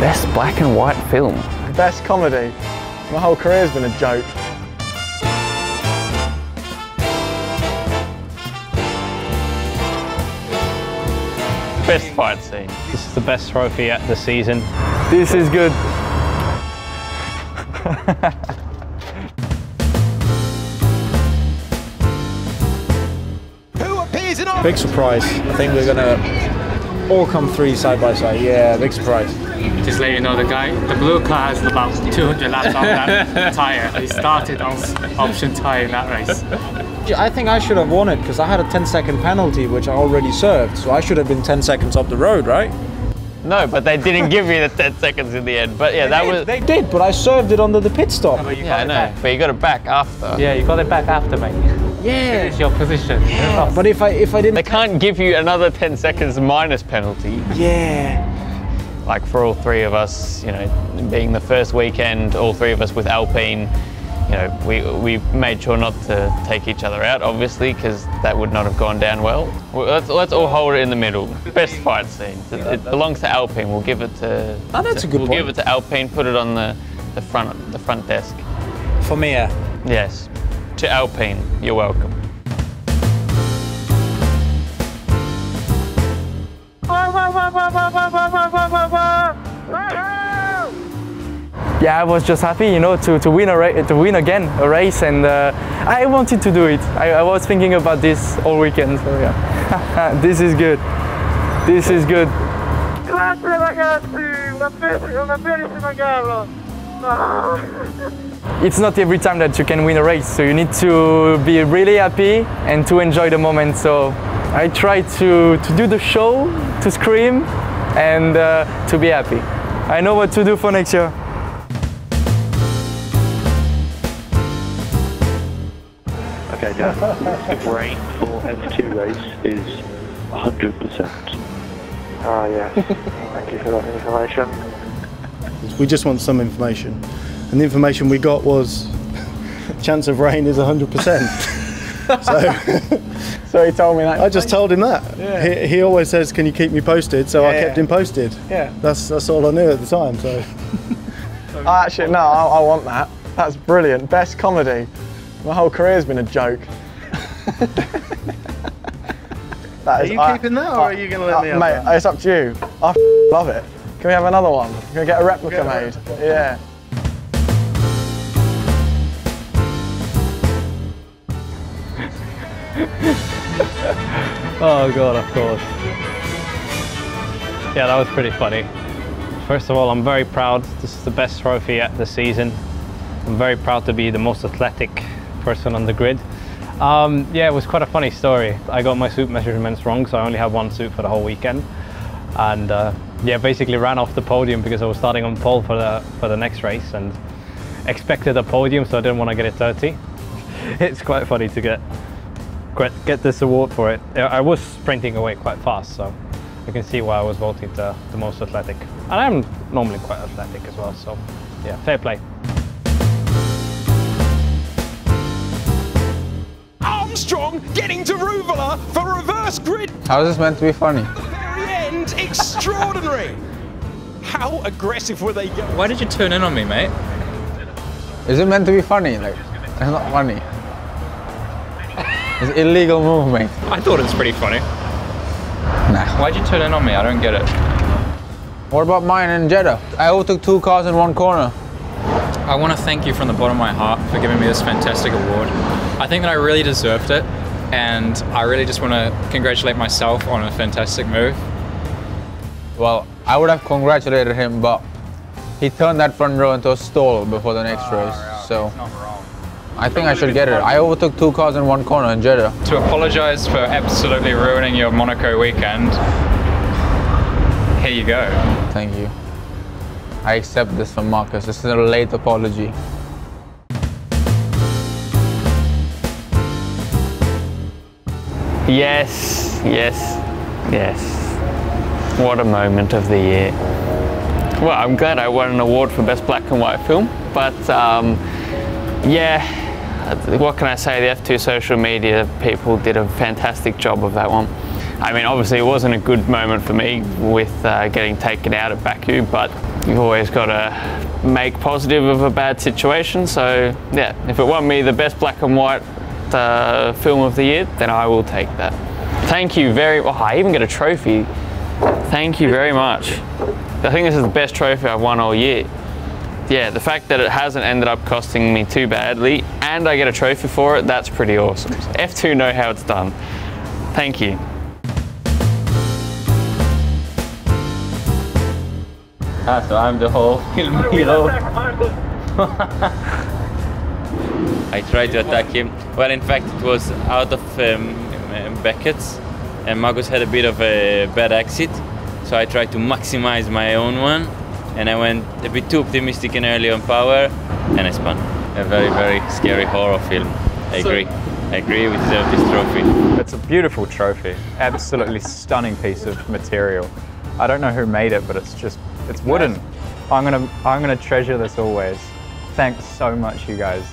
Best black and white film. Best comedy. My whole career's been a joke. Best fight scene. This is the best trophy at the season. This is good. Big surprise. I think we're gonna all come three side by side. Yeah, big surprise. Just let you know, the guy, the blue car has about 200 laps on that tyre. He started on option tyre in that race. I think I should have won it because I had a 10-second penalty which I already served, so I should have been 10 seconds up the road, right? No, but they didn't give you the 10 seconds in the end. But yeah, they did, but I served it under the pit stop. No, yeah, I know, back. But you got it back after. Yeah, you got it back after, mate. Yeah. It's your position. Yeah. But if I didn't... They can't give you another 10 seconds minus penalty. Yeah. Like for all three of us, you know, being the first weekend, all three of us with Alpine, you know, we made sure not to take each other out, obviously, because that would not have gone down well. Let's all hold it in the middle. Best fight scene. It belongs to Alpine. We'll give it to. Oh, that's a good point. We'll give it to Alpine. Put it on the front desk. For me. Yes. To Alpine. You're welcome. Yeah, I was just happy, you know, to win again a race, and I wanted to do it. I was thinking about this all weekend, so yeah. This is good. This is good. Grazie ragazzi, una bellissima gara. It's not every time that you can win a race, so you need to be really happy and to enjoy the moment. So I try to do the show, to scream, and to be happy. I know what to do for next year. Okay, Dan, brain for F2 race is 100%. Ah, yes. Thank you for that information. We just want some information. And the information we got was chance of rain is 100%. So he told me that. I just told him that. Yeah. He always says, can you keep me posted? So yeah, I kept him posted. Yeah. That's all I knew at the time, so. Actually, no, I want that. That's brilliant. Best comedy. My whole career's been a joke. Are you keeping that, or are you going to let me have that? Mate, it's up to you. I love it. Can we have another one? Can we get a replica made? Yeah. Oh God, of course. Yeah, that was pretty funny. First of all, I'm very proud. This is the best trophy at the season. I'm very proud to be the most athletic person on the grid. Yeah, it was quite a funny story. I got my suit measurements wrong, so I only had one suit for the whole weekend, and yeah, basically ran off the podium because I was starting on pole for the next race and expected a podium, so I didn't want to get it dirty. It's quite funny to get this award for it. I was sprinting away quite fast, so you can see why I was voted the most athletic, and I'm normally quite athletic as well, so yeah, fair play. Armstrong getting to Ruvola for reverse grid. How is this meant to be funny? At the very end, extraordinary. How aggressive were they going? Why did you turn in on me, mate? Is it meant to be funny? Like, it's not funny. It's illegal movement. I thought it was pretty funny. Nah. Why'd you turn in on me? I don't get it. What about mine and Jeddah? I overtook two cars in one corner. I want to thank you from the bottom of my heart for giving me this fantastic award. I think that I really deserved it, and I really just want to congratulate myself on a fantastic move. Well, I would have congratulated him, but he turned that front row into a stall before the next race, right, so I think I should get it. I overtook two cars in one corner in Jeddah. To apologize for absolutely ruining your Monaco weekend, here you go. Thank you. I accept this from Marcus. This is a late apology. Yes, yes, yes. What a moment of the year. Well, I'm glad I won an award for Best Black and White Film, but yeah, what can I say? The F2 social media people did a fantastic job of that one. I mean, obviously it wasn't a good moment for me with getting taken out at Baku, but you've always got to make positive of a bad situation. So yeah, if it won me the best black and white film of the year, then I will take that. Thank you very much. Oh, I even get a trophy. Thank you very much. I think this is the best trophy I've won all year. Yeah, the fact that it hasn't ended up costing me too badly and I get a trophy for it, that's pretty awesome. F2 know how it's done. Thank you. So I'm the whole film hero. I tried to attack him. Well, in fact, it was out of Beckett's, and Marcus had a bit of a bad exit, so I tried to maximize my own one, and I went a bit too optimistic and early on power, and I spun. A very, very scary horror film. I agree. I agree with this trophy. It's a beautiful trophy. Absolutely stunning piece of material. I don't know who made it, but it's just, it's wooden. I'm gonna treasure this always. Thanks so much, you guys.